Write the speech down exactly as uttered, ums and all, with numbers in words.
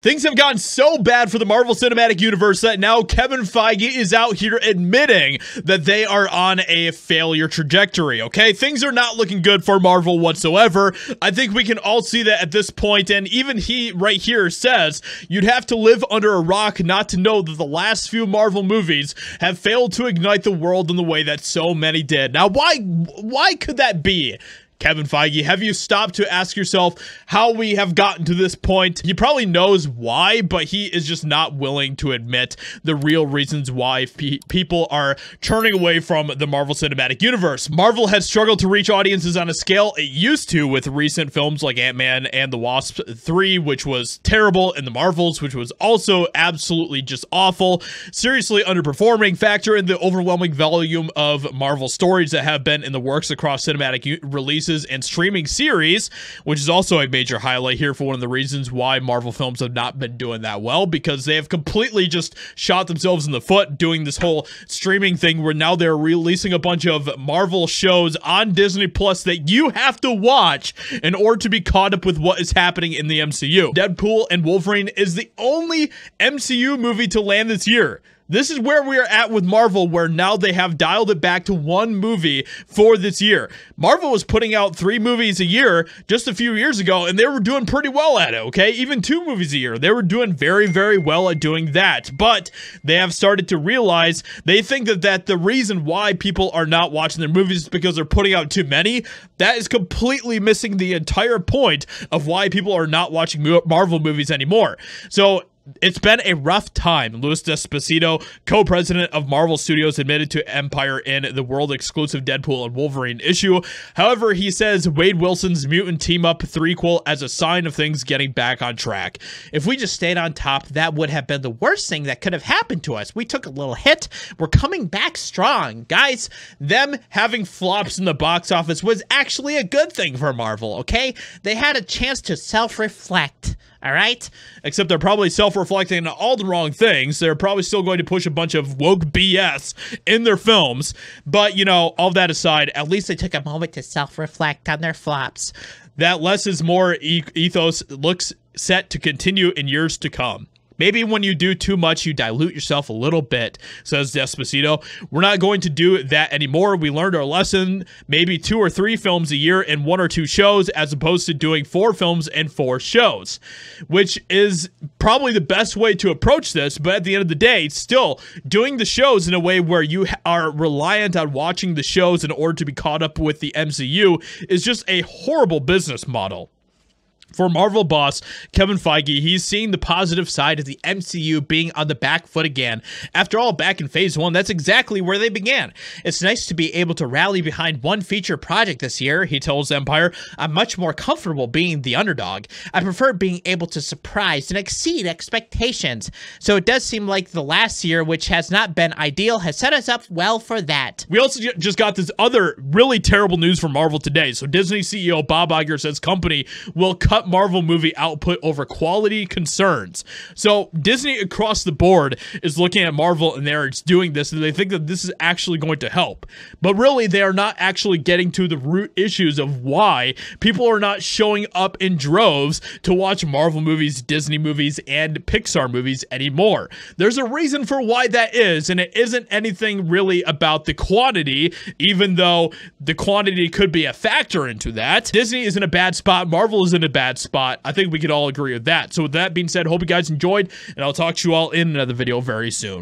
Things have gotten so bad for the Marvel Cinematic Universe that now Kevin Feige is out here admitting that they are on a failure trajectory, okay? Things are not looking good for Marvel whatsoever. I think we can all see that at this point, and even he right here says, you'd have to live under a rock not to know that the last few Marvel movies have failed to ignite the world in the way that so many did. Now, why, why could that be? Kevin Feige, have you stopped to ask yourself how we have gotten to this point? He probably knows why, but he is just not willing to admit the real reasons why pe people are turning away from the Marvel Cinematic Universe. Marvel has struggled to reach audiences on a scale it used to with recent films like Ant-Man and the Wasps three, which was terrible, and the Marvels, which was also absolutely just awful, seriously underperforming. Factor in the overwhelming volume of Marvel stories that have been in the works across cinematic releases and streaming series, which is also a major highlight here for one of the reasons why Marvel films have not been doing that well, because they have completely just shot themselves in the foot doing this whole streaming thing where now they're releasing a bunch of Marvel shows on Disney Plus that you have to watch in order to be caught up with what is happening in the M C U. Deadpool and Wolverine is the only M C U movie to land this year. This is where we are at with Marvel, where now they have dialed it back to one movie for this year. Marvel was putting out three movies a year just a few years ago, and they were doing pretty well at it, okay? Even two movies a year. They were doing very, very well at doing that, but they have started to realize they think that, that the reason why people are not watching their movies is because they're putting out too many. That is completely missing the entire point of why people are not watching Marvel movies anymore. So, it's been a rough time. Luis Despacito, co-president of Marvel Studios, admitted to Empire in the world-exclusive Deadpool and Wolverine issue. However, he says Wade Wilson's mutant team-up threequel as a sign of things getting back on track. If we just stayed on top, that would have been the worst thing that could have happened to us. We took a little hit. We're coming back strong. Guys, them having flops in the box office was actually a good thing for Marvel, okay? They had a chance to self-reflect. All right? Except they're probably self-reflecting on all the wrong things. They're probably still going to push a bunch of woke B S in their films. But, you know, all that aside, at least they took a moment to self-reflect on their flops. That less is more ethos looks set to continue in years to come. Maybe when you do too much, you dilute yourself a little bit, says Despacito. We're not going to do that anymore. We learned our lesson, maybe two or three films a year and one or two shows, as opposed to doing four films and four shows, which is probably the best way to approach this. But at the end of the day, still doing the shows in a way where you are reliant on watching the shows in order to be caught up with the M C U is just a horrible business model. For Marvel boss Kevin Feige, he's seeing the positive side of the M C U being on the back foot again. After all, back in phase one, that's exactly where they began. It's nice to be able to rally behind one feature project this year, he tells Empire. I'm much more comfortable being the underdog. I prefer being able to surprise and exceed expectations. So it does seem like the last year, which has not been ideal, has set us up well for that. We also just got this other really terrible news from Marvel today. So Disney C E O Bob Iger says company will cut Marvel movie output over quality concerns. So Disney across the board is looking at Marvel and they're doing this and they think that this is actually going to help. But really they are not actually getting to the root issues of why people are not showing up in droves to watch Marvel movies, Disney movies, and Pixar movies anymore. There's a reason for why that is, and it isn't anything really about the quantity, even though the quantity could be a factor into that. Disney is in a bad spot. Marvel is in a bad spot. I think we could all agree with that. So with that being said, hope you guys enjoyed, and I'll talk to you all in another video very soon.